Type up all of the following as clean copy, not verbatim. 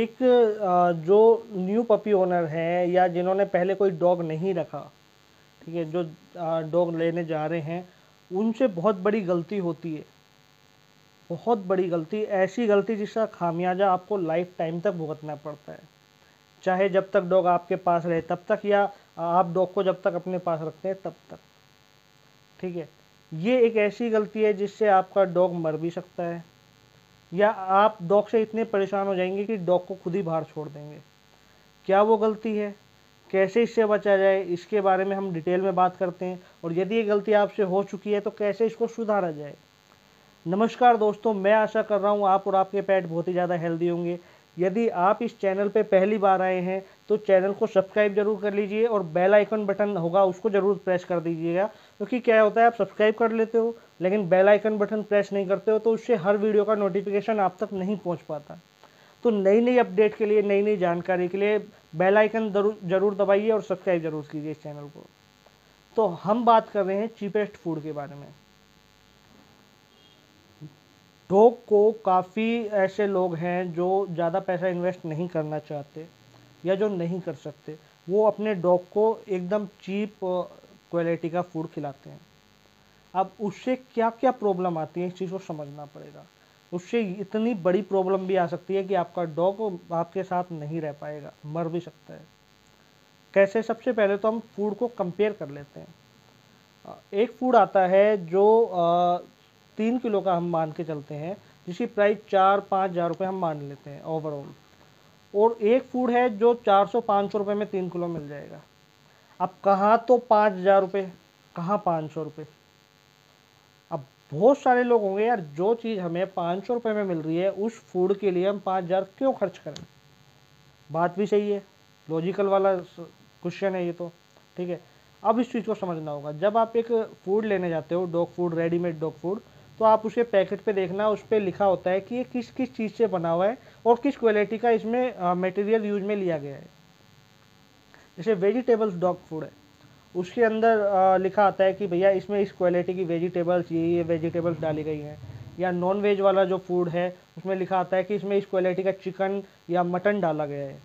एक जो new puppy owner हैं या जिन्होंने पहले कोई डॉग नहीं रखा, ठीक है, जो डॉग लेने जा रहे हैं, उनसे बहुत बड़ी गलती होती है, बहुत बड़ी गलती, ऐसी गलती जिसका खामियाजा आपको लाइफ टाइम तक भुगतना पड़ता है, चाहे जब तक डॉग आपके पास रहे तब तक या आप डॉग को जब तक अपने पास रखते हैं तब तक, ठीक है। ये एक ऐसी गलती है जिससे आपका डॉग मर भी सकता है या आप डॉग से इतने परेशान हो जाएंगे कि डॉग को खुद ही बाहर छोड़ देंगे। क्या वो गलती है, कैसे इससे बचा जाए, इसके बारे में हम डिटेल में बात करते हैं, और यदि ये गलती आपसे हो चुकी है तो कैसे इसको सुधारा जाए। नमस्कार दोस्तों, मैं आशा कर रहा हूँ आप और आपके पेट बहुत ही ज़्यादा हेल्दी होंगे। यदि आप इस चैनल पे पहली बार आए हैं तो चैनल को सब्सक्राइब जरूर कर लीजिए और बेल आइकन बटन होगा उसको ज़रूर प्रेस कर दीजिएगा, क्योंकि क्या होता है आप सब्सक्राइब कर लेते हो लेकिन बेल आइकन बटन प्रेस नहीं करते हो तो उससे हर वीडियो का नोटिफिकेशन आप तक नहीं पहुँच पाता। तो नई नई अपडेट के लिए, नई नई जानकारी के लिए बेल आइकन ज़रूर दबाइए और सब्सक्राइब ज़रूर कीजिए इस चैनल को। तो हम बात कर रहे हैं चीपेस्ट फूड के बारे में। डॉग को काफ़ी ऐसे लोग हैं जो ज़्यादा पैसा इन्वेस्ट नहीं करना चाहते या जो नहीं कर सकते, वो अपने डॉग को एकदम चीप क्वालिटी का फूड खिलाते हैं। अब उससे क्या क्या प्रॉब्लम आती है इस चीज़ को समझना पड़ेगा। उससे इतनी बड़ी प्रॉब्लम भी आ सकती है कि आपका डॉग आपके साथ नहीं रह पाएगा, मर भी सकता है। कैसे, सबसे पहले तो हम फूड को कंपेयर कर लेते हैं। एक फूड आता है जो 3 किलो का हम मान के चलते हैं, जिसकी प्राइस 4-5 हज़ार रुपये हम मान लेते हैं ओवरऑल, और एक फूड है जो 400-500 रुपये में 3 किलो मिल जाएगा। अब कहाँ तो 5 हज़ार रुपये, कहाँ 500 रुपये। अब बहुत सारे लोग होंगे यार, जो चीज़ हमें 500 रुपये में मिल रही है उस फूड के लिए हम 5 हज़ार क्यों खर्च करें। बात भी सही है, लॉजिकल वाला क्वेश्चन है ये तो, ठीक है। अब इस चीज़ को समझना होगा, जब आप एक फूड लेने जाते हो, dog food, readymade dog food, तो आप उसे पैकेट पे देखना, उस पर लिखा होता है कि ये किस किस चीज़ से बना हुआ है और किस क्वालिटी का इसमें मटेरियल यूज में लिया गया है। जैसे वेजिटेबल्स डॉग फूड है, उसके अंदर लिखा आता है कि भैया इसमें इस क्वालिटी की वेजिटेबल्स, ये वेजिटेबल्स डाली गई हैं। या नॉन वेज वाला जो फूड है उसमें लिखा आता है कि इसमें इस क्वालिटी का चिकन या मटन डाला गया है,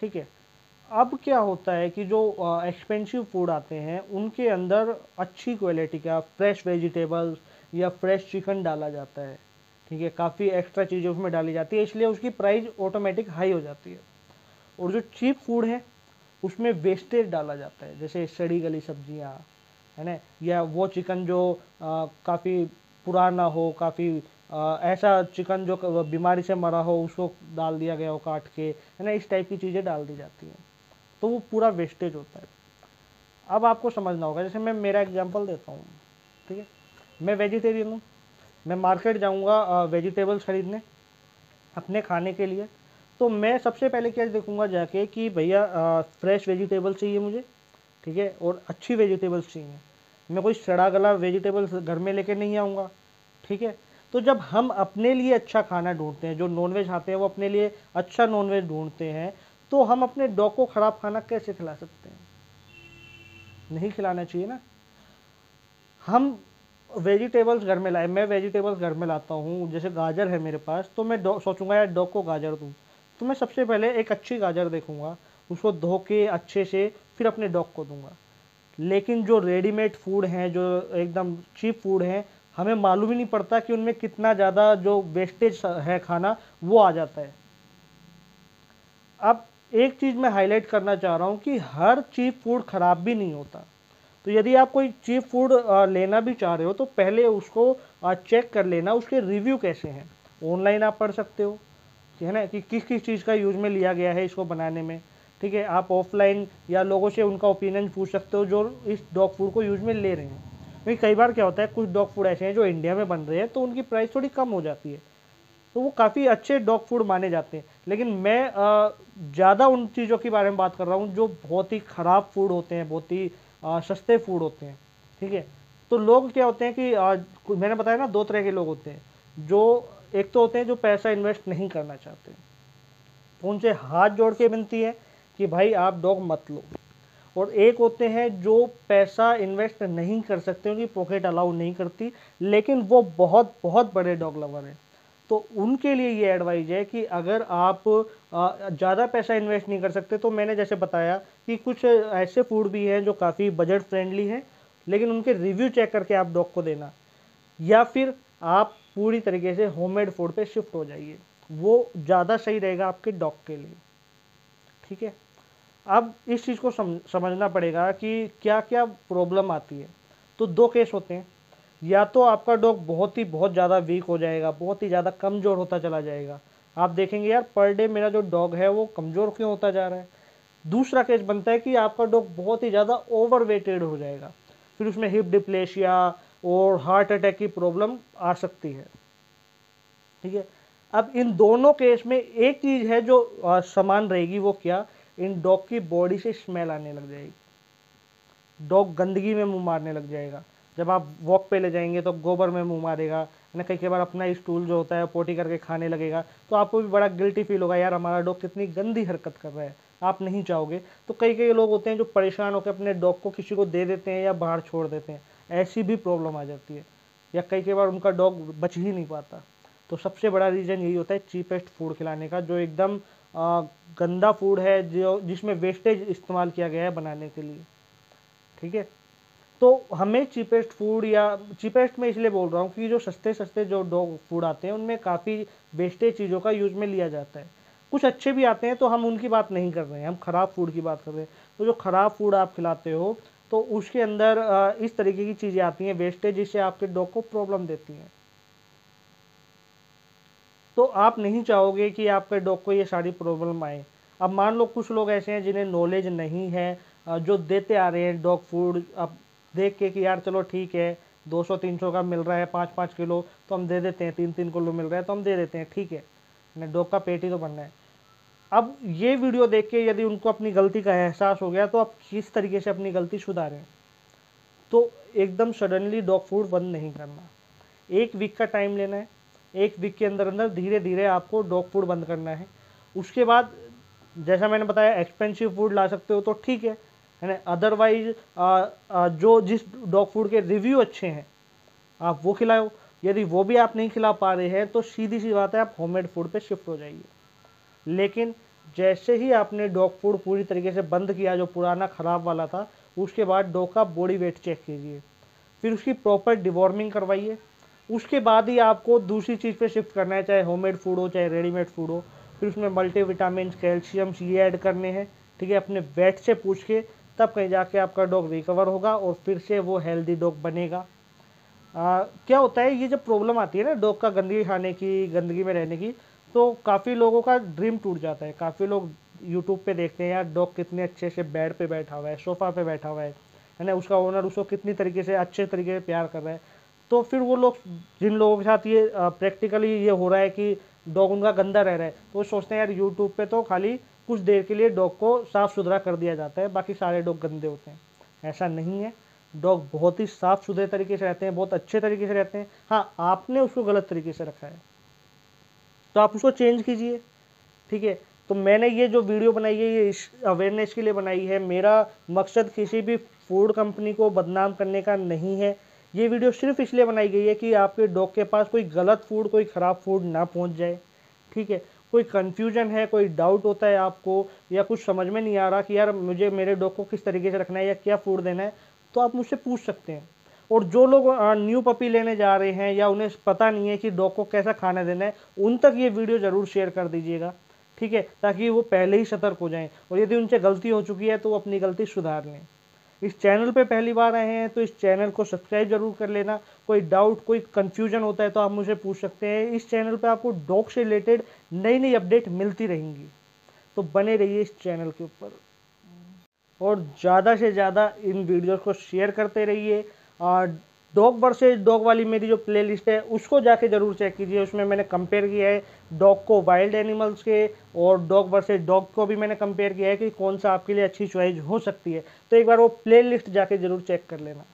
ठीक है। अब क्या होता है कि जो एक्सपेंसिव फूड आते हैं उनके अंदर अच्छी क्वालिटी का फ्रेश वेजिटेबल्स या फ्रेश चिकन डाला जाता है, ठीक है, काफ़ी एक्स्ट्रा चीज़ें उसमें डाली जाती है, इसलिए उसकी प्राइस ऑटोमेटिक हाई हो जाती है। और जो चीप फूड है उसमें वेस्टेज डाला जाता है, जैसे सड़ी गली सब्जियां, है ना, या वो चिकन जो काफ़ी पुराना हो, काफ़ी ऐसा चिकन जो बीमारी से मरा हो उसको डाल दिया गया हो काट के, है ना, इस टाइप की चीज़ें डाल दी जाती हैं, तो वो पूरा वेस्टेज होता है। अब आपको समझना होगा, जैसे मैं मेरा एग्जांपल देता हूँ, ठीक है, मैं वेजिटेरियन हूँ, मैं मार्केट जाऊँगा वेजिटेबल्स ख़रीदने अपने खाने के लिए, तो मैं सबसे पहले क्या देखूँगा जाके कि भैया फ्रेश वेजिटेबल्स चाहिए मुझे, ठीक है, और अच्छी वेजिटेबल्स चाहिए। मैं कोई सड़ा गला वेजिटेबल्स घर में लेके नहीं आऊँगा, ठीक है। तो जब हम अपने लिए अच्छा खाना ढूंढते हैं, जो नॉनवेज खाते हैं वो अपने लिए अच्छा नॉनवेज ढूंढते हैं, तो हम अपने डॉग को ख़राब खाना कैसे खिला सकते हैं, नहीं खिलाना चाहिए ना। हम वेजिटेबल्स घर में लाए, मैं वेजिटेबल्स घर में लाता हूँ, जैसे गाजर है मेरे पास, तो मैं सोचूंगा यार डॉग को गाजर दूँ, तो मैं सबसे पहले एक अच्छी गाजर देखूँगा, उसको धो के अच्छे से फिर अपने डॉग को दूँगा। लेकिन जो रेडीमेड फूड हैं, जो एकदम चीप फूड हैं, हमें मालूम ही नहीं पड़ता कि उनमें कितना ज़्यादा जो वेस्टेज है खाना वो आ जाता है। अब एक चीज़ मैं हाईलाइट करना चाह रहा हूँ कि हर चीप फूड ख़राब भी नहीं होता, तो यदि आप कोई चीप फूड लेना भी चाह रहे हो तो पहले उसको चेक कर लेना उसके रिव्यू कैसे हैं। ऑनलाइन आप पढ़ सकते हो, है ना, कि किस किस चीज़ का यूज में लिया गया है इसको बनाने में, ठीक है। आप ऑफलाइन या लोगों से उनका ओपिनियन पूछ सकते हो जो इस डॉग फूड को यूज में ले रहे हैं, क्योंकि कई बार क्या होता है कुछ डॉग फूड ऐसे हैं जो इंडिया में बन रहे हैं तो उनकी प्राइस थोड़ी कम हो जाती है, तो वो काफ़ी अच्छे डॉग फूड माने जाते हैं। लेकिन मैं ज़्यादा उन चीज़ों के बारे में बात कर रहा हूँ जो बहुत ही ख़राब फूड होते हैं, बहुत ही सस्ते फूड होते हैं, ठीक है। तो लोग क्या होते हैं कि मैंने बताया ना, 2 तरह के लोग होते हैं, जो एक तो होते हैं जो पैसा इन्वेस्ट नहीं करना चाहते, तो उनसे हाथ जोड़ के विनती है कि भाई आप डॉग मत लो, और एक होते हैं जो पैसा इन्वेस्ट नहीं कर सकते, उनकी पॉकेट अलाउ नहीं करती, लेकिन वो बहुत बहुत बड़े डॉग लवर हैं, तो उनके लिए ये एडवाइज है कि अगर आप ज़्यादा पैसा इन्वेस्ट नहीं कर सकते तो मैंने जैसे बताया कि कुछ ऐसे फूड भी हैं जो काफ़ी बजट फ्रेंडली हैं, लेकिन उनके रिव्यू चेक करके आप डॉग को देना, या फिर आप पूरी तरीके से होममेड फूड पे शिफ्ट हो जाइए, वो ज़्यादा सही रहेगा आपके डॉग के लिए। ठीक है, अब इस चीज़ को समझना पड़ेगा कि क्या क्या प्रॉब्लम आती है। तो दो केस होते हैं, या तो आपका डॉग बहुत ज़्यादा वीक हो जाएगा, बहुत ही ज़्यादा कमज़ोर होता चला जाएगा, आप देखेंगे यार पर डे मेरा जो डॉग है वो कमज़ोर क्यों होता जा रहा है। दूसरा केस बनता है कि आपका डॉग बहुत ही ज़्यादा ओवरवेटेड हो जाएगा, फिर उसमें हिप डिप्लेशिया और हार्ट अटैक की प्रॉब्लम आ सकती है। ठीक है, अब इन दोनों केस में एक चीज़ है जो समान रहेगी, वो क्या, इन डॉग की बॉडी से स्मेल आने लग जाएगी, डॉग गंदगी में मुँह मारने लग जाएगा। जब आप वॉक पे ले जाएंगे तो गोबर में मुँह मारेगा ना, कई बार अपना स्टूल जो होता है पोटी करके खाने लगेगा, तो आपको भी बड़ा गिल्टी फील होगा, यार हमारा डॉग कितनी गंदी हरकत कर रहा है, आप नहीं चाहोगे। तो कई लोग होते हैं जो परेशान होकर अपने डॉग को किसी को दे देते हैं या बाहर छोड़ देते हैं, ऐसी भी प्रॉब्लम आ जाती है, या कई बार उनका डॉग बच ही नहीं पाता। तो सबसे बड़ा रीज़न यही होता है चीपेस्ट फूड खिलाने का, जो एकदम गंदा फूड है, जो जिसमें वेस्टेज इस्तेमाल किया गया है बनाने के लिए। ठीक है, तो हमें चीपेस्ट फूड, या चीपेस्ट में इसलिए बोल रहा हूँ कि जो सस्ते जो डॉग फूड आते हैं उनमें काफ़ी वेस्टेज चीज़ों का यूज में लिया जाता है। कुछ अच्छे भी आते हैं, तो हम उनकी बात नहीं कर रहे हैं, हम ख़राब फूड की बात कर रहे हैं। तो जो ख़राब फूड आप खिलाते हो तो उसके अंदर इस तरीके की चीज़ें आती हैं वेस्टेज, जिससे आपके डॉग को प्रॉब्लम देती हैं। तो आप नहीं चाहोगे कि आपके डॉग को ये सारी प्रॉब्लम आए। अब मान लो कुछ लोग ऐसे हैं जिन्हें नॉलेज नहीं है, जो देते आ रहे हैं डॉग फूड, अब देख के कि यार चलो ठीक है 200-300 का मिल रहा है, 5-5 किलो तो हम दे देते हैं, 3-3 किलो मिल रहा है तो हम दे देते हैं, ठीक है ना, डॉग का पेट ही तो बनना है। अब ये वीडियो देख के यदि उनको अपनी गलती का एहसास हो गया तो आप किस तरीके से अपनी गलती सुधारें। तो एकदम सडनली डॉग फूड बंद नहीं करना, एक वीक का टाइम लेना है, एक वीक के अंदर धीरे धीरे आपको डॉग फूड बंद करना है। उसके बाद जैसा मैंने बताया एक्सपेंसिव फूड ला सकते हो तो ठीक है, यानी अदरवाइज जो जिस डॉग फूड के रिव्यू अच्छे हैं आप वो खिलाओ। यदि वो भी आप नहीं खिला पा रहे हैं तो सीधी सी बात है आप होममेड फूड पे शिफ्ट हो जाइए। लेकिन जैसे ही आपने डॉग फूड पूरी तरीके से बंद किया जो पुराना ख़राब वाला था, उसके बाद डॉग का बॉडी वेट चेक कीजिए, फिर उसकी प्रॉपर डिवॉर्मिंग करवाइए, उसके बाद ही आपको दूसरी चीज़ पर शिफ्ट करना है, चाहे होममेड फूड हो चाहे रेडीमेड फूड हो। फिर उसमें मल्टीविटामिन, कैल्शियम्स ये ऐड करने हैं। ठीक है, अपने वेट से पूछ के तब कहीं जाके आपका डॉग रिकवर होगा और फिर से वो हेल्दी डॉग बनेगा। क्या होता है, ये जब प्रॉब्लम आती है ना डॉग का गंदगी खाने की, गंदगी में रहने की, तो काफ़ी लोगों का ड्रीम टूट जाता है। काफ़ी लोग यूट्यूब पे देखते हैं यार डॉग कितने अच्छे से बेड पे बैठा हुआ है, सोफ़ा पे बैठा हुआ है ना, उसका ओनर उसको कितनी तरीके से अच्छे तरीके से प्यार कर रहा है। तो फिर वो लोग, जिन लोगों के साथ ये प्रैक्टिकली ये हो रहा है कि डॉग उनका गंदा रह रहा है, तो वो सोचते हैं यार यूट्यूब पर तो खाली कुछ देर के लिए डॉग को साफ़ सुथरा कर दिया जाता है, बाकी सारे डॉग गंदे होते हैं। ऐसा नहीं है, डॉग बहुत ही साफ़ सुथरे तरीके से रहते हैं, बहुत अच्छे तरीके से रहते हैं। हाँ, आपने उसको गलत तरीके से रखा है तो आप उसको चेंज कीजिए। ठीक है, तो मैंने ये जो वीडियो बनाई है ये इस अवेयरनेस के लिए बनाई है। मेरा मकसद किसी भी फूड कंपनी को बदनाम करने का नहीं है। ये वीडियो सिर्फ इसलिए बनाई गई है कि आपके डॉग के पास कोई गलत फूड, कोई ख़राब फूड ना पहुँच जाए। ठीक है, कोई कन्फ्यूजन है, कोई डाउट होता है आपको, या कुछ समझ में नहीं आ रहा कि यार मुझे मेरे डॉग को किस तरीके से रखना है या क्या फूड देना है, तो आप मुझसे पूछ सकते हैं। और जो लोग न्यू पपी लेने जा रहे हैं या उन्हें पता नहीं है कि डॉग को कैसा खाना देना है, उन तक ये वीडियो ज़रूर शेयर कर दीजिएगा। ठीक है, ताकि वो पहले ही सतर्क हो जाएँ, और यदि उनसे गलती हो चुकी है तो वो अपनी गलती सुधार लें। इस चैनल पर पहली बार आए हैं तो इस चैनल को सब्सक्राइब जरूर कर लेना। कोई डाउट, कोई कन्फ्यूजन होता है तो आप मुझे पूछ सकते हैं। इस चैनल पे आपको डॉग से रिलेटेड नई नई अपडेट मिलती रहेंगी, तो बने रहिए इस चैनल के ऊपर, और ज़्यादा से ज़्यादा इन वीडियोस को शेयर करते रहिए। और डॉग वर्सेस डॉग वाली मेरी जो प्लेलिस्ट है उसको जाके ज़रूर चेक कीजिए। उसमें मैंने कंपेयर किया है डॉग को वाइल्ड एनिमल्स के, और डॉग वर्सेस डॉग को भी मैंने कंपेयर किया है कि कौन सा आपके लिए अच्छी चॉइस हो सकती है। तो एक बार वो प्लेलिस्ट जाके ज़रूर चेक कर लेना।